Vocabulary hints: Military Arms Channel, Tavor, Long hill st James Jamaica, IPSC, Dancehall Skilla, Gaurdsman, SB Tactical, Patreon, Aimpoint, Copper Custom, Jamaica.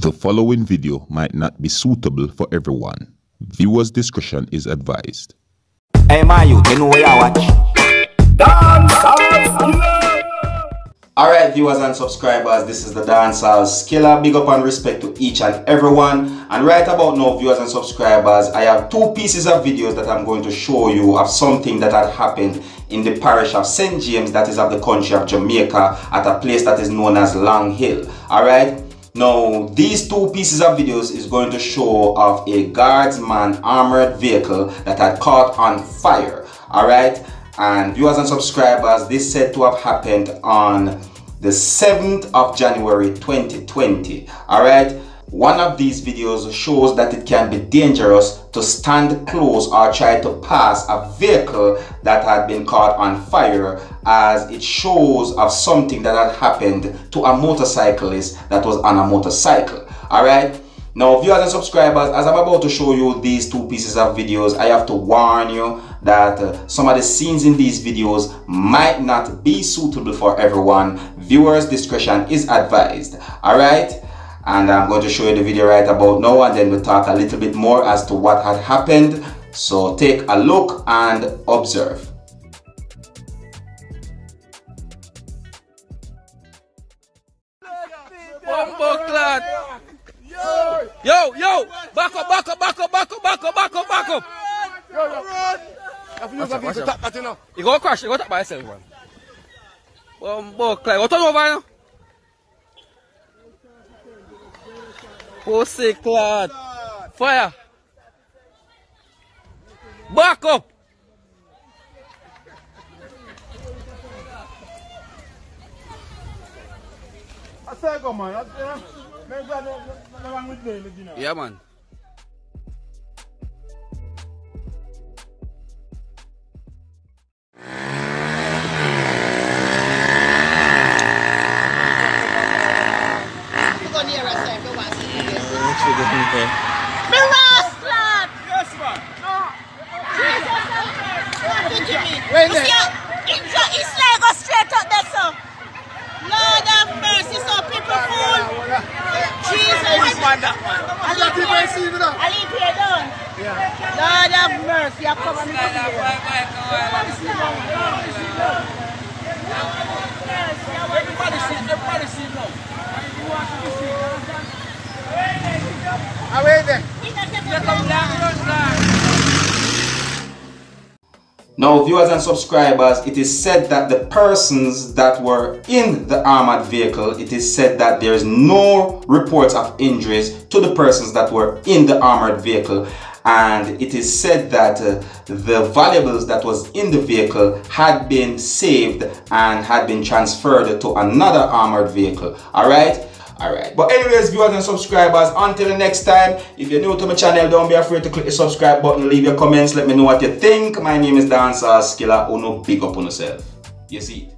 The following video might not be suitable for everyone. Viewers' discretion is advised. Hey, my youth, you know what I watch? Dancehall Skilla! Alright, viewers and subscribers, this is the Dancehall Skilla. Big up and respect to each and everyone. And right about now, viewers and subscribers, I have two pieces of videos that I'm going to show you of something that had happened in the parish of St. James, that is of the country of Jamaica, at a place that is known as Long Hill. Alright? Now, these two pieces of videos is going to show of a guardsman armored vehicle that had caught on fire. Alright, and viewers and subscribers, this said to have happened on the 7th of January 2020. Alright, one of these videos shows that it can be dangerous to stand close or try to pass a vehicle that had been caught on fire, as it shows of something that had happened to a motorcyclist that was on a motorcycle. Alright, now viewers and subscribers, as I'm about to show you these two pieces of videos, I have to warn you that some of the scenes in these videos might not be suitable for everyone. Viewers' discretion is advised. Alright, and I'm going to show you the video right about now, and then we'll talk a little bit more as to what had happened. So take a look and observe. Yo, yo! Back up, back up, back up, back up, back up, back up, back up! Yo, yo! Watch out. You go crash, you go top by yourself, man. Bumbo Clyde, go turn over now. Pussy Clyde. Fire! Back up! I said go, man. Yeah, man. Lord have mercy, I come and come here. Everybody see now. Away then. Now, viewers and subscribers, it is said that the persons that were in the armored vehicle, it is said that there is no reports of injuries to the persons that were in the armored vehicle. And it is said that the valuables that was in the vehicle had been saved and had been transferred to another armored vehicle. Alright? Alright. But anyways, viewers and subscribers, until the next time, if you're new to my channel, don't be afraid to click the subscribe button, leave your comments, let me know what you think. My name is Dancehall Skilla. Uno big up on yourself. You see?